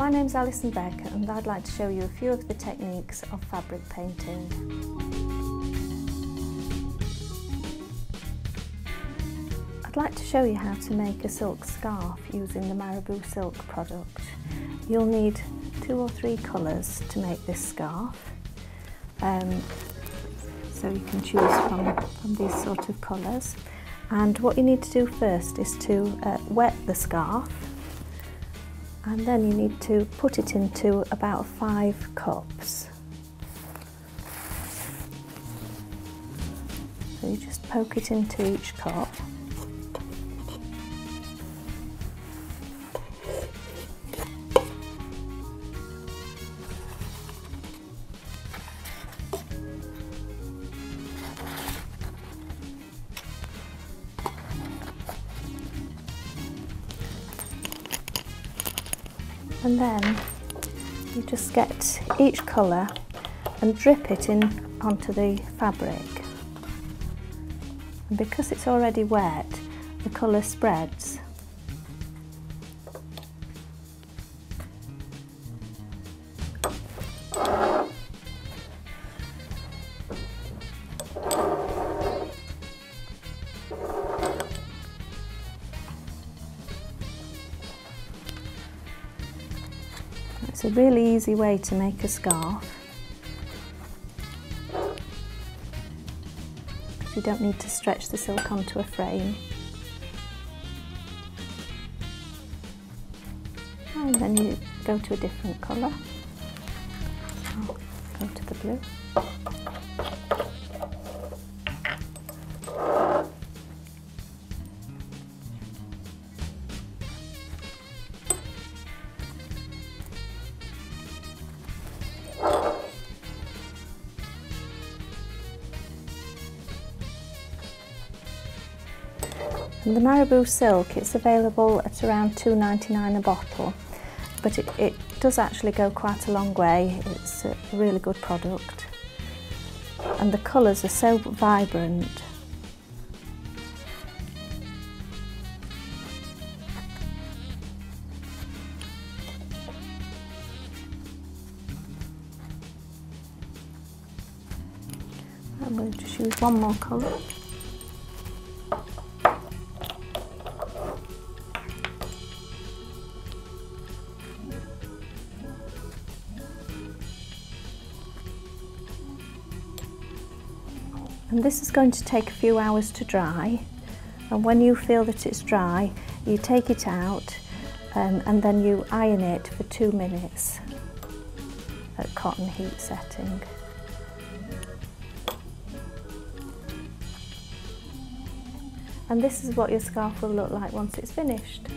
My name's Alison Becker and I'd like to show you a few of the techniques of fabric painting. I'd like to show you how to make a silk scarf using the Marabu Silk product. You'll need 2 or 3 colours to make this scarf. So you can choose from these sort of colours. And what you need to do first is to wet the scarf, and then you need to put it into about 5 cups. So you just poke it into each cup. And then you just get each colour and drip it in onto the fabric. And because it's already wet, the colour spreads. It's a really easy way to make a scarf. You don't need to stretch the silk onto a frame. And then you go to a different colour. So go to the blue. And the Marabu silk, it's available at around £2.99 a bottle, but it does actually go quite a long way. It's a really good product and the colours are so vibrant. I'm going to choose one more colour. And this is going to take a few hours to dry, and when you feel that it's dry you take it out and then you iron it for 2 minutes at cotton heat setting. And this is what your scarf will look like once it's finished.